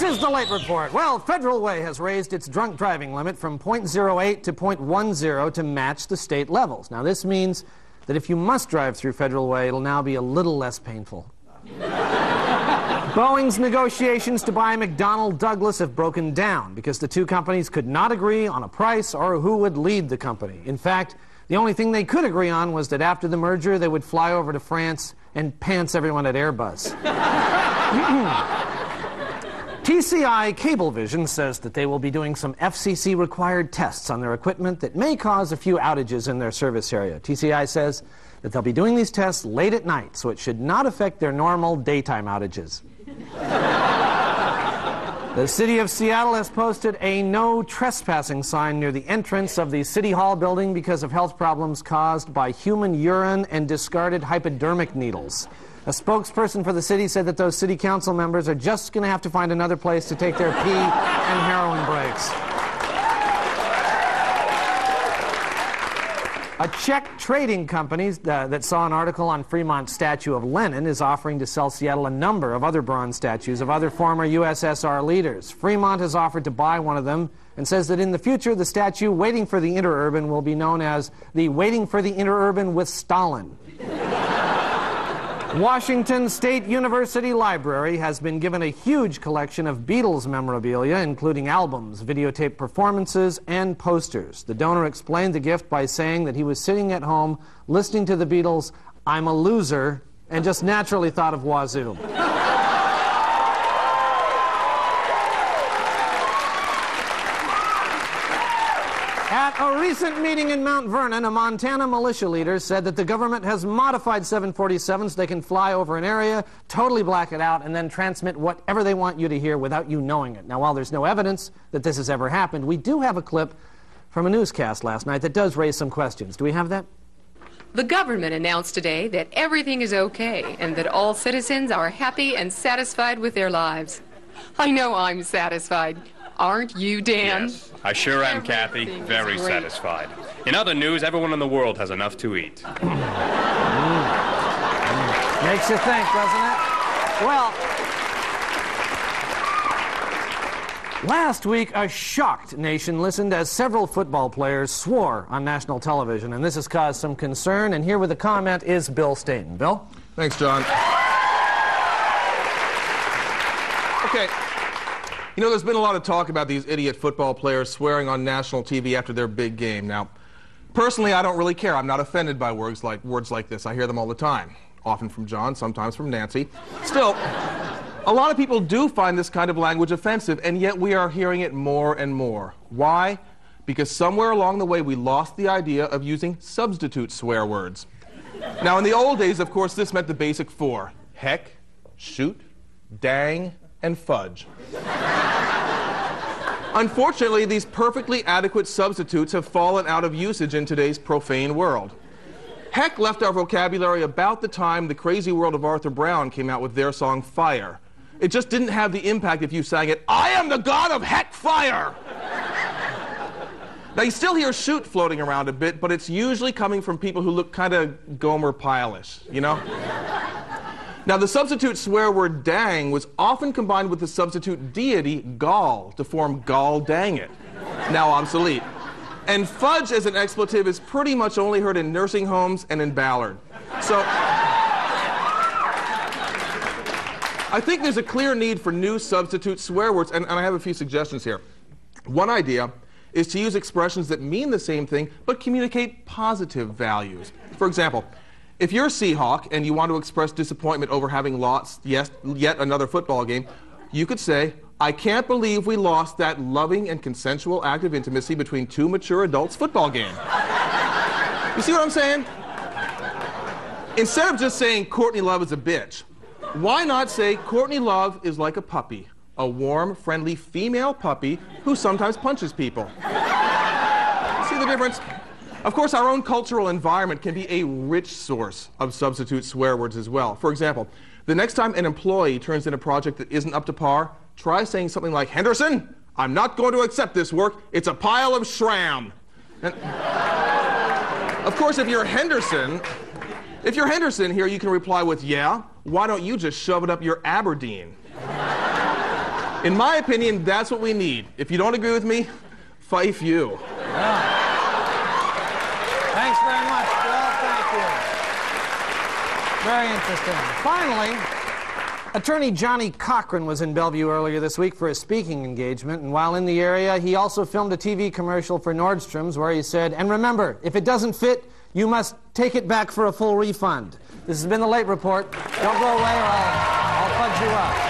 This is the late report. Well, Federal Way has raised its drunk driving limit from .08 to .10 to match the state levels. Now, this means that if you must drive through Federal Way, it'll now be a little less painful. Boeing's negotiations to buy McDonnell Douglas have broken down because the two companies could not agree on a price or who would lead the company. In fact, the only thing they could agree on was that after the merger, they would fly over to France and pants everyone at Airbus. TCI Cablevision says that they will be doing some FCC-required tests on their equipment that may cause a few outages in their service area. TCI says that they'll be doing these tests late at night, so it should not affect their normal daytime outages. The city of Seattle has posted a no trespassing sign near the entrance of the City Hall building because of health problems caused by human urine and discarded hypodermic needles. A spokesperson for the city said that those city council members are just going to have to find another place to take their pee and heroin breaks. A Czech trading company that saw an article on Fremont's statue of Lenin is offering to sell Seattle a number of other bronze statues of other former USSR leaders. Fremont has offered to buy one of them and says that in the future, the statue Waiting for the Interurban will be known as the Waiting for the Interurban with Stalin. Washington State University Library has been given a huge collection of Beatles memorabilia, including albums, videotape performances, and posters. The donor explained the gift by saying that he was sitting at home listening to the Beatles' "I'm a Loser" and just naturally thought of Wazoo. At a recent meeting in Mount Vernon, a Montana militia leader said that the government has modified 747s so they can fly over an area, totally black it out, and then transmit whatever they want you to hear without you knowing it. Now, while there's no evidence that this has ever happened, we do have a clip from a newscast last night that does raise some questions. Do we have that? The government announced today that everything is okay and that all citizens are happy and satisfied with their lives. I know I'm satisfied. Aren't you, Dan? Yes, I sure am, Kathy. Very satisfied. In other news, everyone in the world has enough to eat. Makes you think, doesn't it? Well, last week, a shocked nation listened as several football players swore on national television, and this has caused some concern, and here with a comment is Bill Stainton. Bill? Thanks, John. Okay. You know, there's been a lot of talk about these idiot football players swearing on national TV after their big game. Now, personally, I don't really care. I'm not offended by words like this. I hear them all the time, often from John, sometimes from Nancy. Still, a lot of people do find this kind of language offensive, and yet we are hearing it more and more. Why? Because somewhere along the way, we lost the idea of using substitute swear words. Now, in the old days, of course, this meant the basic four: heck, shoot, dang, and fudge. Unfortunately, these perfectly adequate substitutes have fallen out of usage in today's profane world. Heck left our vocabulary about the time the crazy world of Arthur Brown came out with their song Fire. It just didn't have the impact if you sang it, "I am the god of heck fire!" Now, you still hear shoot floating around a bit, but it's usually coming from people who look kind of Gomer Pyle-ish, you know? Now, the substitute swear word dang was often combined with the substitute deity gall to form gall dang it, now obsolete. And fudge as an expletive is pretty much only heard in nursing homes and in Ballard. So, I think there's a clear need for new substitute swear words, and I have a few suggestions here. One idea is to use expressions that mean the same thing but communicate positive values. For example, if you're a Seahawk and you want to express disappointment over having lost yet another football game, you could say, "I can't believe we lost that loving and consensual act of intimacy between two mature adults football game." You see what I'm saying? Instead of just saying Courtney Love is a bitch, why not say Courtney Love is like a puppy, a warm, friendly female puppy who sometimes punches people? See the difference? Of course, our own cultural environment can be a rich source of substitute swear words as well. For example, the next time an employee turns in a project that isn't up to par, try saying something like, "Henderson, I'm not going to accept this work. It's a pile of Schram." And of course, if you're Henderson here, you can reply with, "Yeah, why don't you just shove it up your Aberdeen?" In my opinion, that's what we need. If you don't agree with me, Fife you. Yeah. Thanks very much, Bill. Thank you. Very interesting. Finally, attorney Johnny Cochran was in Bellevue earlier this week for a speaking engagement, and while in the area, he also filmed a TV commercial for Nordstrom's where he said, "And remember, if it doesn't fit, you must take it back for a full refund." This has been The Late Report. Don't go away or I'll fudge you up.